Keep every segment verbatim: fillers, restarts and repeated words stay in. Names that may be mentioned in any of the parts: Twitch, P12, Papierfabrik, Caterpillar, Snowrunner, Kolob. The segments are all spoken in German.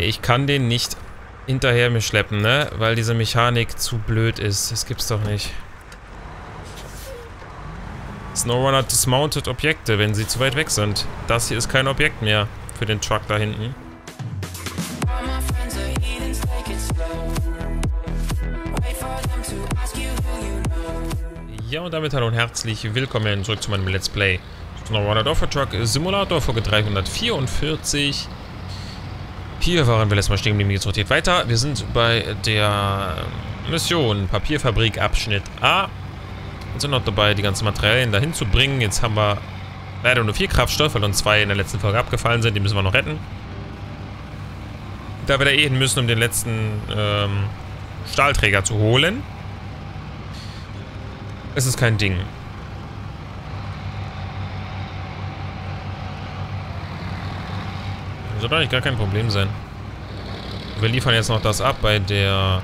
Ich kann den nicht hinterher mir schleppen, ne? Weil diese Mechanik zu blöd ist. Das gibt's doch nicht. Snowrunner dismounted Objekte, wenn sie zu weit weg sind. Das hier ist kein Objekt mehr für den Truck da hinten. Ja, und damit hallo und herzlich willkommen zurück zu meinem Let's Play Snowrunner Dorfertruck Simulator Folge dreihundertvierundvierzig. Hier waren wir letztes Mal stehen geblieben, jetzt rotiert weiter. Wir sind bei der Mission Papierfabrik Abschnitt A. Und sind noch dabei, die ganzen Materialien dahin zu bringen. Jetzt haben wir leider nur vier Kraftstoff, weil uns zwei in der letzten Folge abgefallen sind. Die müssen wir noch retten. Da wir da eh hin müssen, um den letzten ähm, Stahlträger zu holen. Es ist kein Ding. Das soll eigentlich gar kein Problem sein. Wir liefern jetzt noch das ab bei der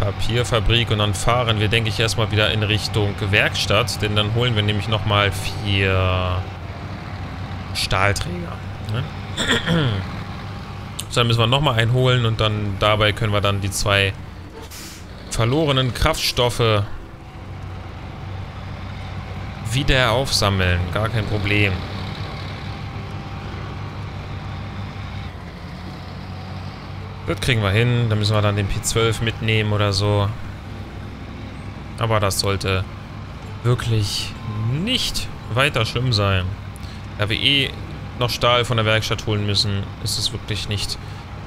Papierfabrik und dann fahren wir, denke ich, erstmal wieder in Richtung Werkstatt, denn dann holen wir nämlich nochmal vier Stahlträger. Ne? So, dann müssen wir nochmal einen holen und dann dabei können wir dann die zwei verlorenen Kraftstoffe wieder aufsammeln. Gar kein Problem. Das kriegen wir hin. Da müssen wir dann den P zwölf mitnehmen oder so. Aber das sollte wirklich nicht weiter schlimm sein. Da wir eh noch Stahl von der Werkstatt holen müssen, ist es wirklich nicht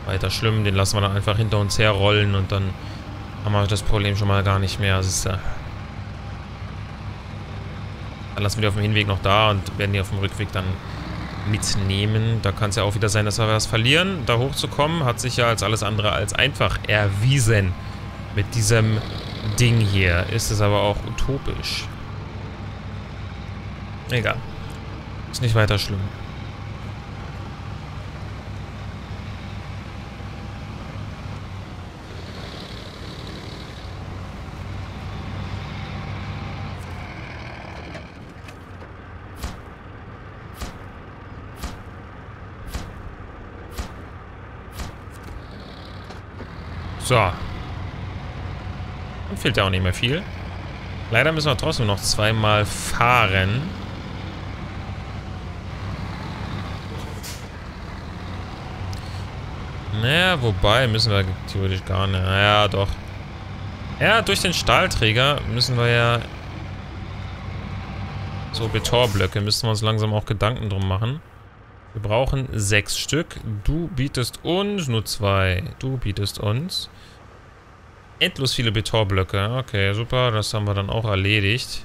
weiter schlimm. Den lassen wir dann einfach hinter uns herrollen und dann haben wir das Problem schon mal gar nicht mehr. Siehst du? Dann lassen wir die auf dem Hinweg noch da und werden die auf dem Rückweg dann mitnehmen. Da kann es ja auch wieder sein, dass wir was verlieren. Da hochzukommen hat sich ja als alles andere als einfach erwiesen. Mit diesem Ding hier ist es aber auch utopisch. Egal. Ist nicht weiter schlimm. So. Dann fehlt ja auch nicht mehr viel. Leider müssen wir trotzdem noch zweimal fahren. Naja, wobei müssen wir theoretisch gar nicht. Naja, doch. Ja, durch den Stahlträger müssen wir ja... So, Betonblöcke müssen wir uns langsam auch Gedanken drum machen. Wir brauchen sechs Stück. Du bietest uns nur zwei. Du bietest uns endlos viele Betonblöcke. Okay, super. Das haben wir dann auch erledigt.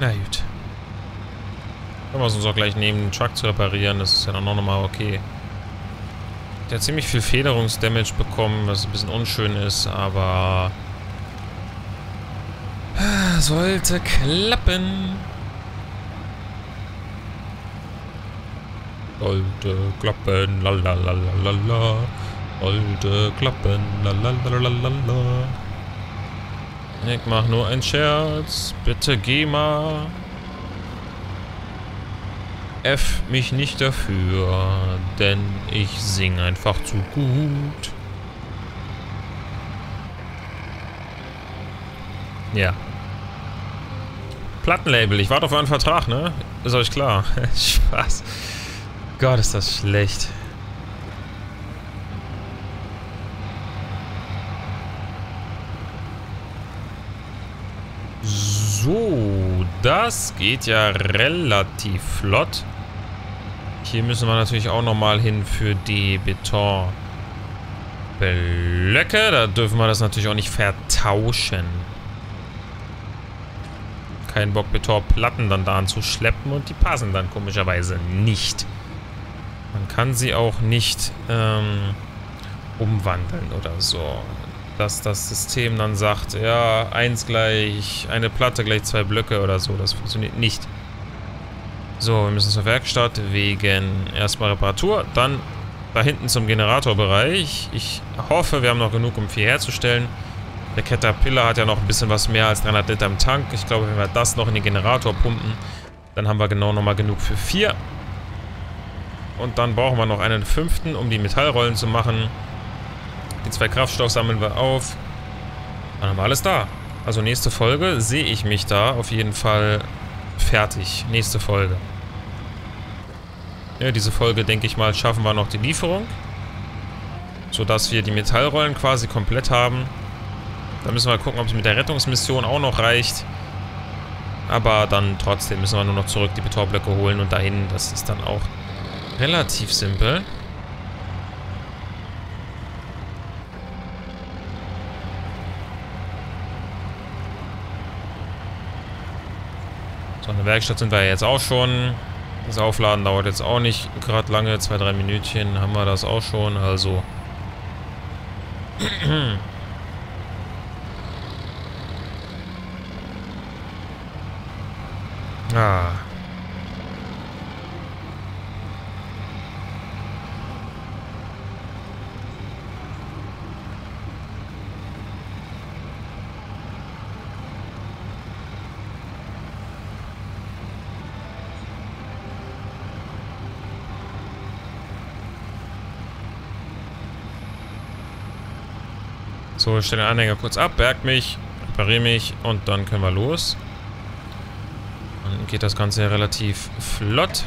Na gut. Können wir es uns auch gleich nehmen, den Truck zu reparieren. Das ist ja dann auch nochmal okay. Der hat ziemlich viel Federungsdamage bekommen, was ein bisschen unschön ist, aber... sollte klappen. Sollte klappen, lalalalala. Sollte klappen, lalalalala. Ich mach nur einen Scherz. Bitte geh mal. F mich nicht dafür, denn ich singe einfach zu gut. Ja. Plattenlabel, ich warte auf einen Vertrag, ne? Ist euch klar. Spaß. Gott, ist das schlecht. So, das geht ja relativ flott. Hier müssen wir natürlich auch nochmal hin für die Betonblöcke. Da dürfen wir das natürlich auch nicht vertauschen. Kein Bock, Betonplatten dann da anzuschleppen und die passen dann komischerweise nicht. Man kann sie auch nicht ähm, umwandeln oder so. Dass das System dann sagt, ja, eins gleich, eine Platte gleich zwei Blöcke oder so. Das funktioniert nicht. So, wir müssen zur Werkstatt wegen erstmal Reparatur, dann da hinten zum Generatorbereich. Ich hoffe, wir haben noch genug, um viel herzustellen. Der Caterpillar hat ja noch ein bisschen was mehr als dreihundert Liter im Tank. Ich glaube, wenn wir das noch in den Generator pumpen, dann haben wir genau nochmal genug für vier. Und dann brauchen wir noch einen fünften, um die Metallrollen zu machen. Die zwei Kraftstoff sammeln wir auf. Dann haben wir alles da. Also nächste Folge sehe ich mich da auf jeden Fall fertig. Nächste Folge. Ja, diese Folge, denke ich mal, schaffen wir noch die Lieferung. Sodass wir die Metallrollen quasi komplett haben. Da müssen wir gucken, ob es mit der Rettungsmission auch noch reicht. Aber dann trotzdem müssen wir nur noch zurück die Betonblöcke holen und dahin. Das ist dann auch relativ simpel. So, in der Werkstatt sind wir ja jetzt auch schon. Das Aufladen dauert jetzt auch nicht gerade lange. Zwei, drei Minütchen haben wir das auch schon. Also... Ah. So, ich stelle den Anhänger kurz ab, berg mich, repariere mich und dann können wir los. Dann geht das Ganze ja relativ flott.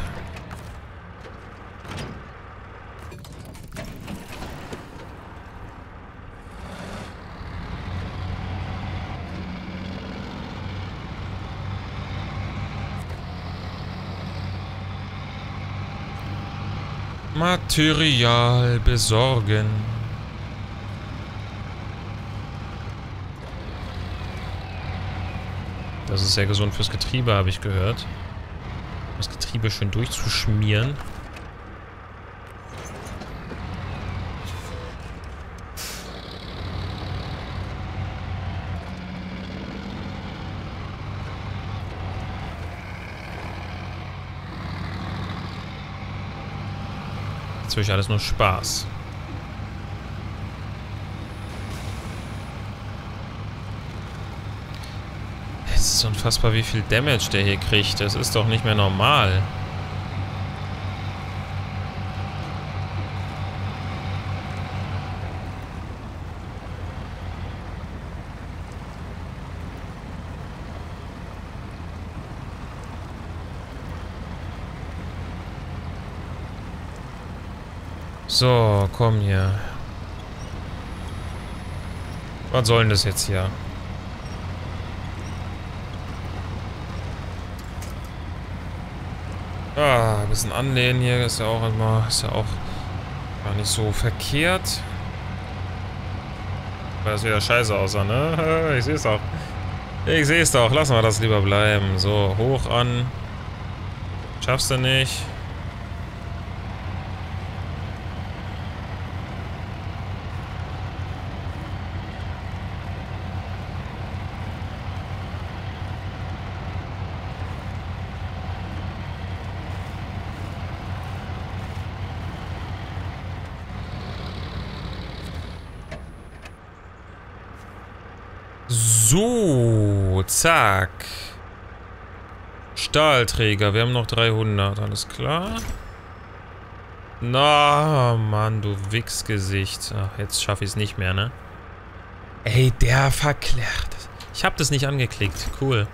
Material besorgen. Das ist sehr gesund fürs Getriebe, habe ich gehört. Das Getriebe schön durchzuschmieren. Jetzt will ich alles nur Spaß. Es ist unfassbar, wie viel Damage der hier kriegt. Das ist doch nicht mehr normal. So, komm hier. Was soll denn das jetzt hier? Ah, ein bisschen anlehnen hier ist ja auch immer, ist ja auch gar nicht so verkehrt. Weil das wieder scheiße aussah, ne? Ich sehe es doch. Ich sehe es doch. Lassen wir das lieber bleiben. So, hoch an. Schaffst du nicht. So, zack. Stahlträger, wir haben noch dreihundert, alles klar. Na, oh Mann, du Wichsgesicht. Ach, jetzt schaffe ich es nicht mehr, ne? Ey, der verklärt. Ich habe das nicht angeklickt, cool.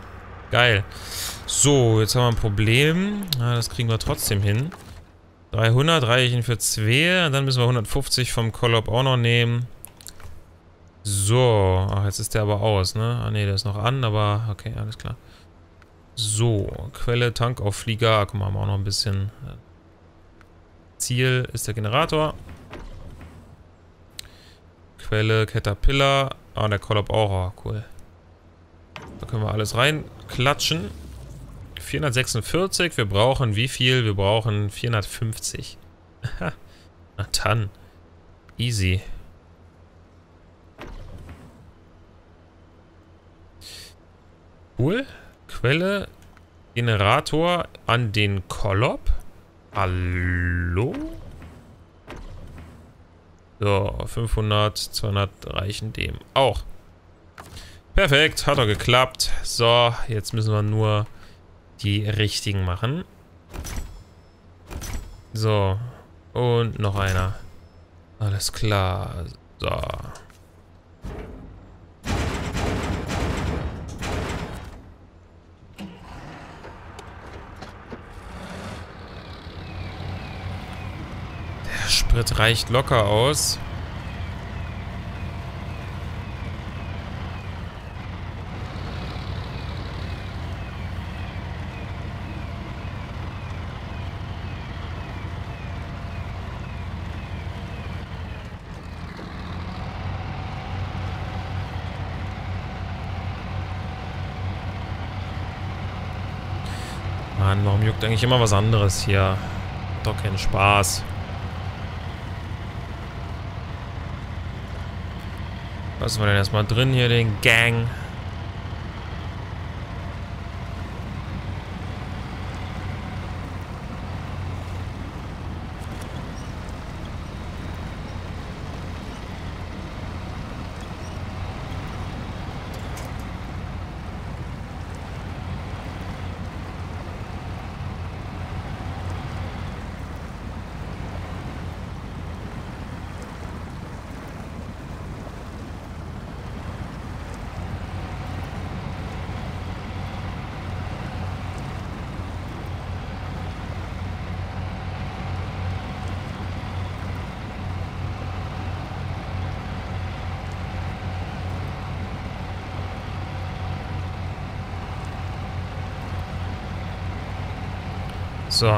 Geil. So, jetzt haben wir ein Problem. Na, das kriegen wir trotzdem hin. dreihundert reichen für zwei, dann müssen wir hundertfünfzig vom Kolob auch noch nehmen. So, ach, jetzt ist der aber aus, ne? Ah, ne, der ist noch an, aber okay, alles klar. So, Quelle, Tankauflieger, guck mal, haben wir auch noch ein bisschen. Ziel ist der Generator. Quelle, Caterpillar. Ah, der Kolob auch, cool. Da können wir alles reinklatschen. vierhundertsechsundvierzig, wir brauchen wie viel? Wir brauchen vierhundertfünfzig. Na dann. Easy. Cool. Quelle, Generator an den Kolob. Hallo? So, fünfhundert, zweihundert reichen dem auch. Perfekt, hat doch geklappt. So, jetzt müssen wir nur die richtigen machen. So, und noch einer. Alles klar. So. Der Sprit reicht locker aus. Mann, warum juckt eigentlich immer was anderes hier? Hat doch keinen Spaß. Lassen wir denn erstmal drin hier, den Gang. So.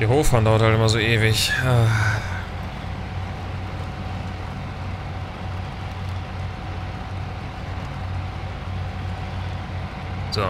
Die Hochfahren dauert halt immer so ewig. Ah. So.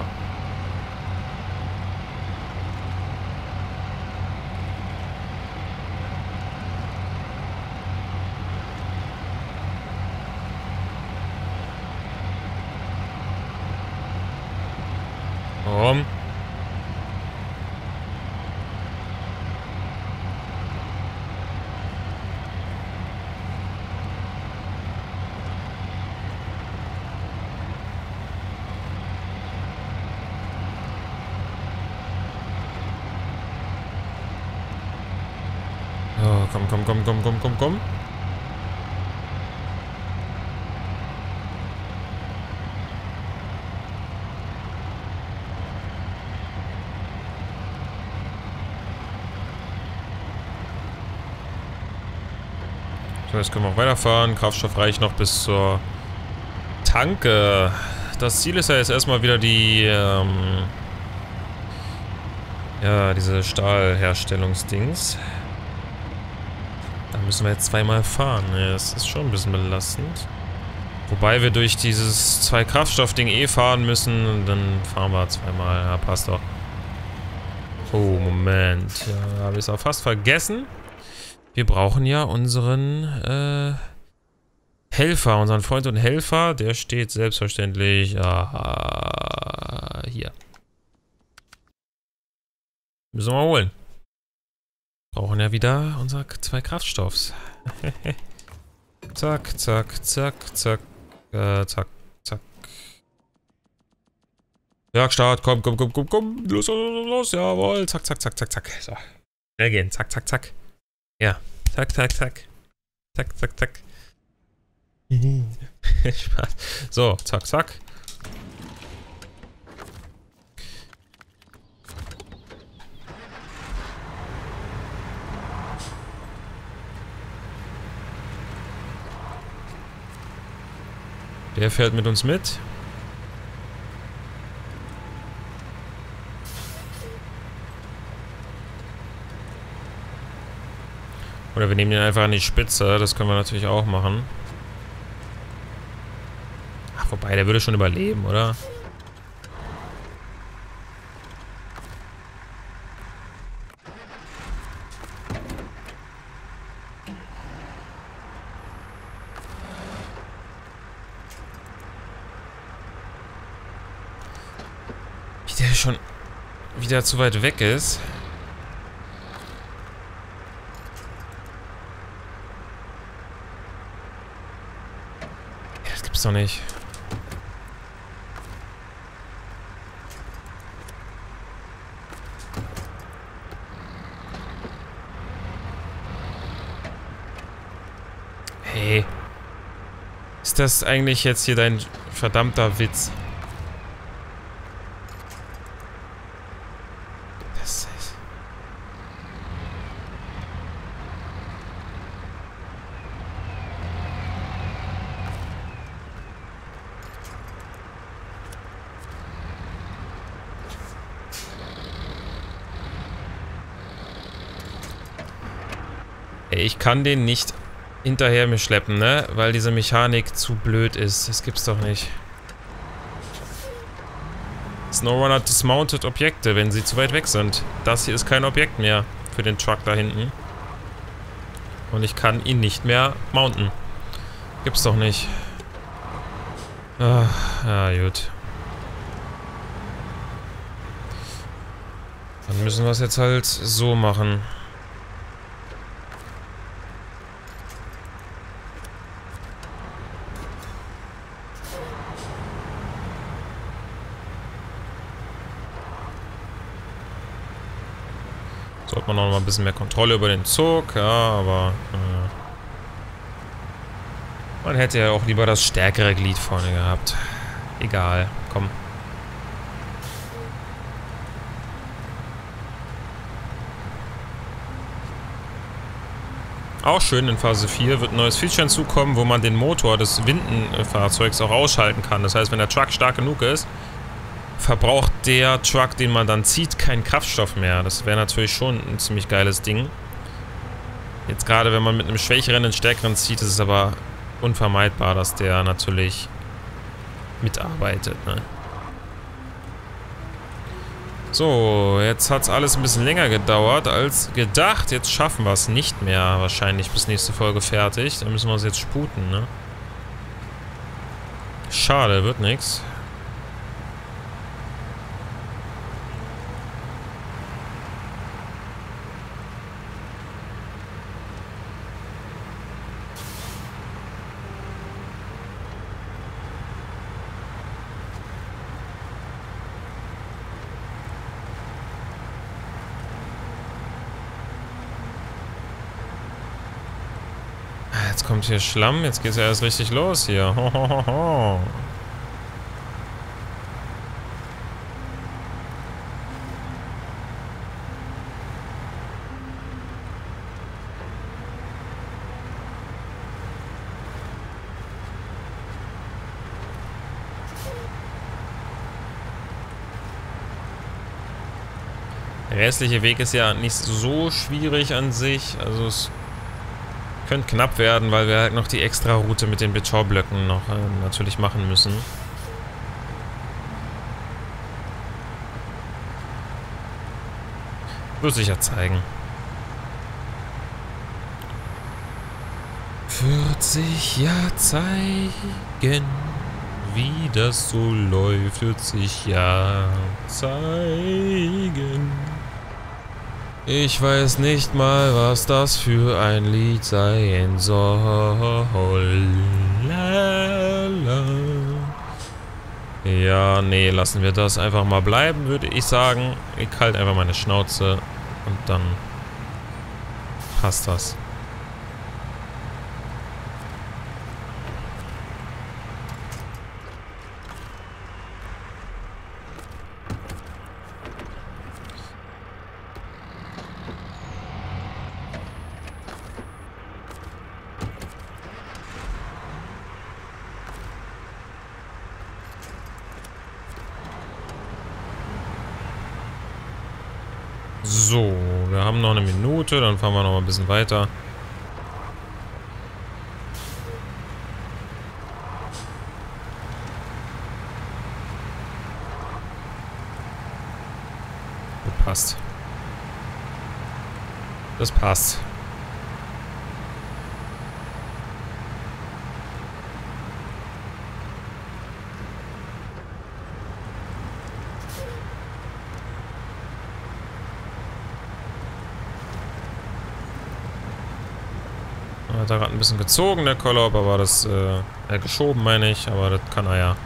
Komm, komm, komm, komm, komm, komm, komm. So, jetzt können wir auch weiterfahren. Kraftstoff reicht noch bis zur Tanke. Das Ziel ist ja jetzt erstmal wieder die, ähm, ja, diese Stahlherstellungsdings. Da müssen wir jetzt zweimal fahren. Ja, das ist schon ein bisschen belastend. Wobei wir durch dieses Zwei-Kraftstoff-Ding eh fahren müssen. Und dann fahren wir zweimal. Ja, passt doch. Oh, Moment. Ja, habe ich es auch fast vergessen. Wir brauchen ja unseren äh, Helfer. Unseren Freund und Helfer. Der steht selbstverständlich aha, hier. Müssen wir mal holen. Brauchen ja wieder unsere zwei Kraftstoffs. Zack, zack, zack, zack, äh, zack, zack. Werkstatt, komm, komm, komm, komm, komm. Los, los, los, jawohl. Zack, zack, zack, zack, zack. So. Schnell gehen. Zack, zack, zack. Ja. Zack, zack, zack. Zack, zack, zack. Spaß. So, zack, zack. Der fährt mit uns mit. Oder wir nehmen den einfach an die Spitze. Das können wir natürlich auch machen. Ach, wobei, der würde schon überleben, oder? schon wieder zu weit weg ist. Ja, das gibt's doch nicht. Hey. Ist das eigentlich jetzt hier dein verdammter Witz? Ich kann den nicht hinterher mir schleppen, ne? Weil diese Mechanik zu blöd ist. Das gibt's doch nicht. Snowrunner dismounted Objekte, wenn sie zu weit weg sind. Das hier ist kein Objekt mehr für den Truck da hinten. Und ich kann ihn nicht mehr mounten. Gibt's doch nicht. Ah, ah gut. Dann müssen wir es jetzt halt so machen. Man noch mal ein bisschen mehr Kontrolle über den Zug, ja, aber äh, man hätte ja auch lieber das stärkere Glied vorne gehabt. Egal, komm. Auch schön, in Phase vier wird ein neues Feature hinzukommen, wo man den Motor des Windenfahrzeugs auch ausschalten kann. Das heißt, wenn der Truck stark genug ist, verbraucht der Truck, den man dann zieht, keinen Kraftstoff mehr. Das wäre natürlich schon ein ziemlich geiles Ding. Jetzt gerade, wenn man mit einem Schwächeren einen Stärkeren zieht, ist es aber unvermeidbar, dass der natürlich mitarbeitet, ne? So, jetzt hat es alles ein bisschen länger gedauert als gedacht. Jetzt schaffen wir es nicht mehr wahrscheinlich bis nächste Folge fertig. Dann müssen wir es jetzt sputen, ne? Schade, wird nichts. Jetzt kommt hier Schlamm, jetzt geht's ja erst richtig los hier. Ho, ho, ho, ho. Der restliche Weg ist ja nicht so schwierig an sich, also es könnte knapp werden, weil wir halt noch die extra Route mit den Betonblöcken noch äh, natürlich machen müssen. Wird sich ja zeigen. Wird sich ja zeigen, wie das so läuft. Wird sich ja zeigen. Ich weiß nicht mal, was das für ein Lied sein soll. Lala. Ja, nee, lassen wir das einfach mal bleiben, würde ich sagen. Ich halte einfach meine Schnauze und dann passt das. So, wir haben noch eine Minute, dann fahren wir noch mal ein bisschen weiter. Das passt. Das passt. Er hat da gerade ein bisschen gezogen, der Kolob, aber das, äh, äh, geschoben meine ich, aber das kann er ja.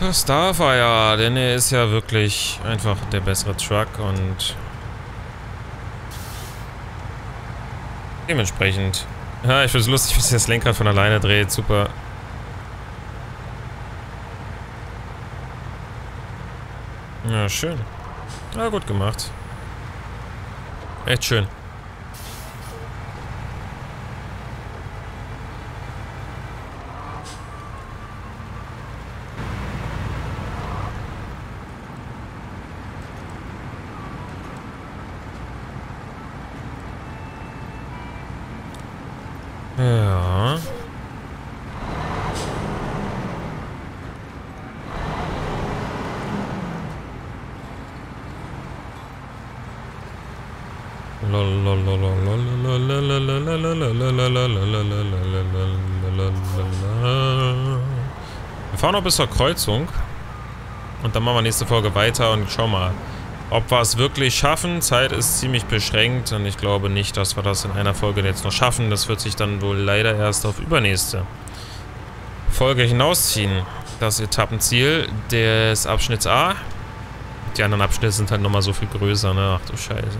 Das darf er ja, denn er ist ja wirklich einfach der bessere Truck und dementsprechend. Ja, ich finde es lustig, wie sich das Lenkrad von alleine dreht, super. Ja, schön. Ja, gut gemacht. Echt schön. Ja. Wir fahren noch bis zur Kreuzung und dann machen wir nächste Folge weiter und schau mal, ob wir es wirklich schaffen. Zeit ist ziemlich beschränkt und ich glaube nicht, dass wir das in einer Folge jetzt noch schaffen. Das wird sich dann wohl leider erst auf übernächste Folge hinausziehen. Das Etappenziel des Abschnitts A. Die anderen Abschnitte sind halt nochmal so viel größer, ne? Ach du Scheiße.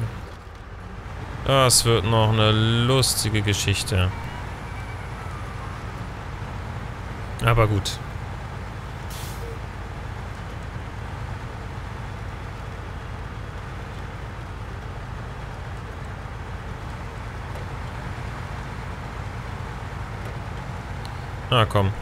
Das wird noch eine lustige Geschichte. Aber gut. Na komm.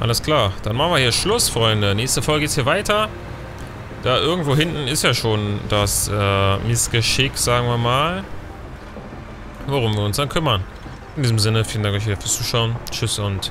Alles klar, dann machen wir hier Schluss, Freunde. Nächste Folge geht's hier weiter. Da irgendwo hinten ist ja schon das äh, Missgeschick, sagen wir mal. Worum wir uns dann kümmern. In diesem Sinne, vielen Dank euch wieder fürs Zuschauen. Tschüss und